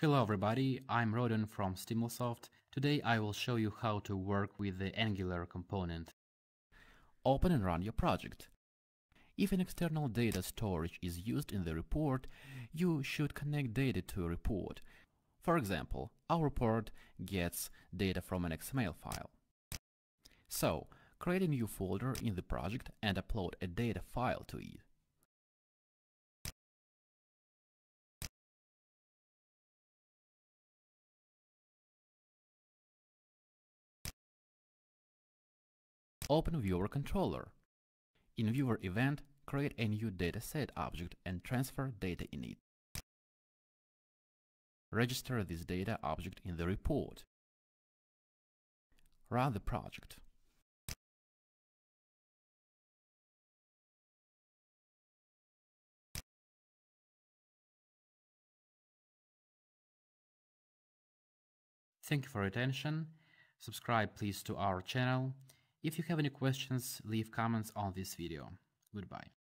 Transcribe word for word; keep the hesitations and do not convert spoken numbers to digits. Hello everybody, I'm Rodin from Stimulsoft. Today I will show you how to work with the Angular component. Open and run your project. If an external data storage is used in the report, you should connect data to a report. For example, our report gets data from an X M L file. So, create a new folder in the project and upload a data file to it. Open Viewer controller. In Viewer event, create a new dataset object and transfer data in it. Register this data object in the report. Run the project. Thank you for your attention. Subscribe please to our channel. If you have any questions, leave comments on this video. Goodbye.